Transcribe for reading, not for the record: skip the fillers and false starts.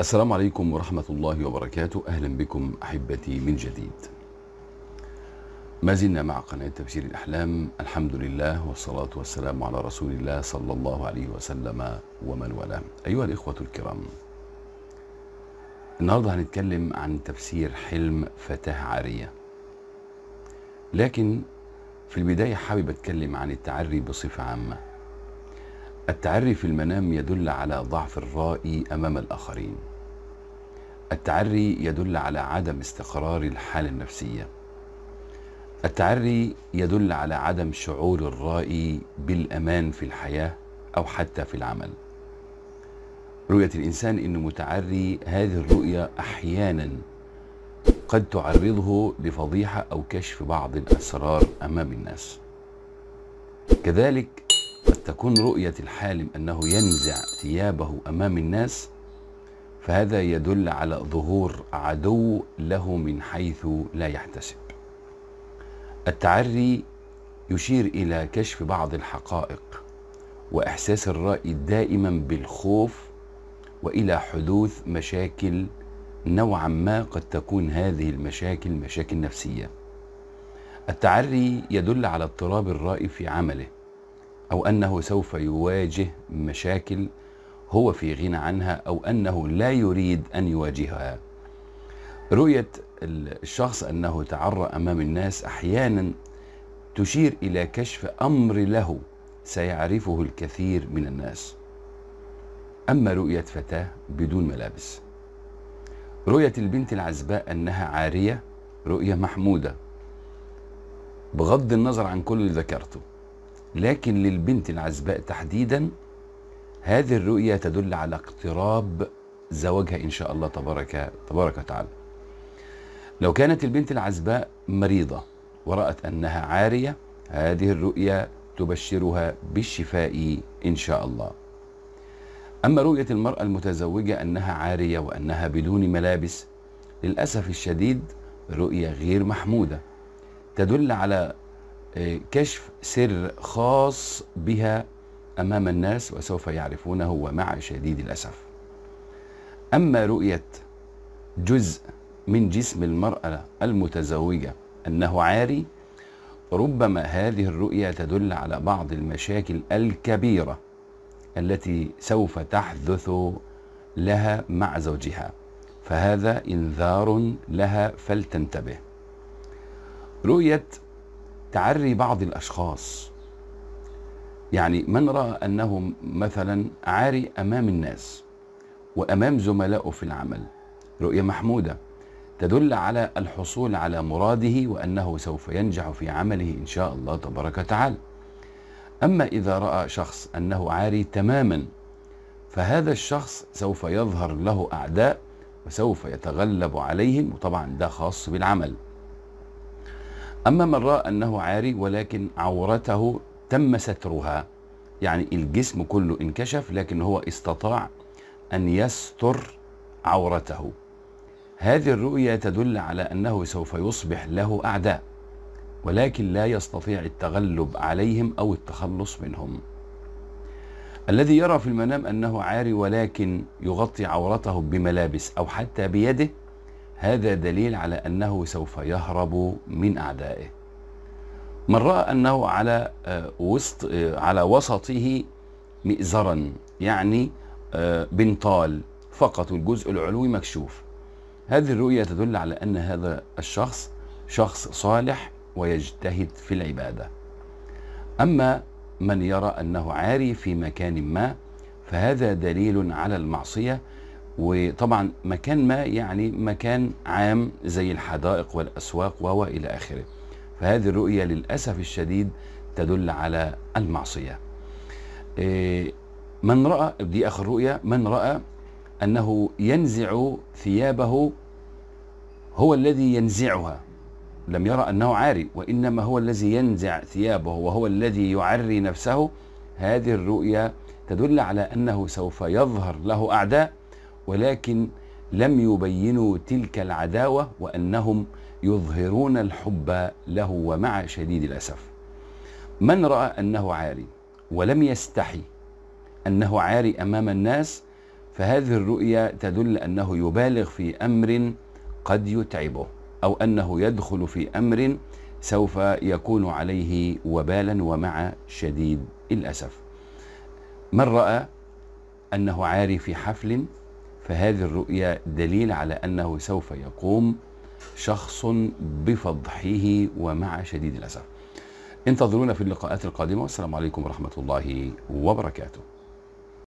السلام عليكم ورحمة الله وبركاته. أهلا بكم أحبتي من جديد. ما زلنا مع قناة تفسير الأحلام. الحمد لله والصلاة والسلام على رسول الله صلى الله عليه وسلم ومن والاه. أيها الإخوة الكرام، النهاردة هنتكلم عن تفسير حلم فتاة عارية، لكن في البداية حابب أتكلم عن التعري بصفة عامة. التعري في المنام يدل على ضعف الرائي أمام الآخرين. التعري يدل على عدم استقرار الحالة النفسية. التعري يدل على عدم شعور الرائي بالأمان في الحياة أو حتى في العمل. رؤية الإنسان إنه متعري، هذه الرؤية أحيانا قد تعرضه لفضيحة أو كشف بعض الأسرار أمام الناس. كذلك قد تكون رؤية الحالم أنه ينزع ثيابه أمام الناس، فهذا يدل على ظهور عدو له من حيث لا يحتسب. التعري يشير إلى كشف بعض الحقائق وإحساس الرائي دائما بالخوف، وإلى حدوث مشاكل نوعا ما قد تكون هذه المشاكل مشاكل نفسية. التعري يدل على اضطراب الرائي في عمله، أو أنه سوف يواجه مشاكل هو في غنى عنها أو أنه لا يريد أن يواجهها. رؤية الشخص أنه تعرى أمام الناس أحيانا تشير إلى كشف أمر له سيعرفه الكثير من الناس. أما رؤية فتاة بدون ملابس، رؤية البنت العزباء أنها عارية رؤية محمودة بغض النظر عن كل اللي ذكرته، لكن للبنت العزباء تحديدا هذه الرؤية تدل على اقتراب زواجها إن شاء الله تبارك وتعالى. لو كانت البنت العزباء مريضة ورأت أنها عارية، هذه الرؤية تبشرها بالشفاء إن شاء الله. أما رؤية المرأة المتزوجة أنها عارية وأنها بدون ملابس، للأسف الشديد رؤية غير محمودة تدل على كشف سر خاص بها أمام الناس وسوف يعرفونه ومع شديد الأسف. أما رؤية جزء من جسم المرأة المتزوجة أنه عاري، ربما هذه الرؤية تدل على بعض المشاكل الكبيرة التي سوف تحدث لها مع زوجها، فهذا إنذار لها فلتنتبه. رؤية تعري بعض الأشخاص، يعني من رأى أنه مثلا عاري أمام الناس وأمام زملائه في العمل، رؤية محمودة تدل على الحصول على مراده وأنه سوف ينجح في عمله إن شاء الله تبارك وتعالى. أما إذا رأى شخص أنه عاري تماما، فهذا الشخص سوف يظهر له أعداء وسوف يتغلب عليهم، وطبعا ده خاص بالعمل. أما من رأى أنه عاري ولكن عورته تم سترها، يعني الجسم كله انكشف لكن هو استطاع أن يستر عورته، هذه الرؤية تدل على أنه سوف يصبح له أعداء ولكن لا يستطيع التغلب عليهم أو التخلص منهم. الذي يرى في المنام أنه عاري ولكن يغطي عورته بملابس أو حتى بيده، هذا دليل على أنه سوف يهرب من أعدائه. من رأى أنه على وسطه مئزرا، يعني بنطال فقط الجزء العلوي مكشوف، هذه الرؤية تدل على أن هذا الشخص شخص صالح ويجتهد في العبادة. أما من يرى أنه عاري في مكان ما، فهذا دليل على المعصية، وطبعا مكان ما يعني مكان عام زي الحدائق والأسواق وإلى آخره، فهذه الرؤية للأسف الشديد تدل على المعصية. من رأى، دي آخر رؤية، من رأى أنه ينزع ثيابه، هو الذي ينزعها، لم يرى أنه عاري وإنما هو الذي ينزع ثيابه وهو الذي يعري نفسه، هذه الرؤية تدل على أنه سوف يظهر له أعداء، ولكن لم يبينوا تلك العداوة وأنهم يظهرون الحب له ومع شديد الأسف. من رأى أنه عاري ولم يستحي أنه عاري أمام الناس، فهذه الرؤية تدل أنه يبالغ في أمر قد يتعبه، أو أنه يدخل في أمر سوف يكون عليه وبالا ومع شديد الأسف. من رأى أنه عاري في حفل، فهذه الرؤية دليل على أنه سوف يقوم شخص بفضحه ومع شديد الأسف. انتظرونا في اللقاءات القادمة، والسلام عليكم ورحمة الله وبركاته.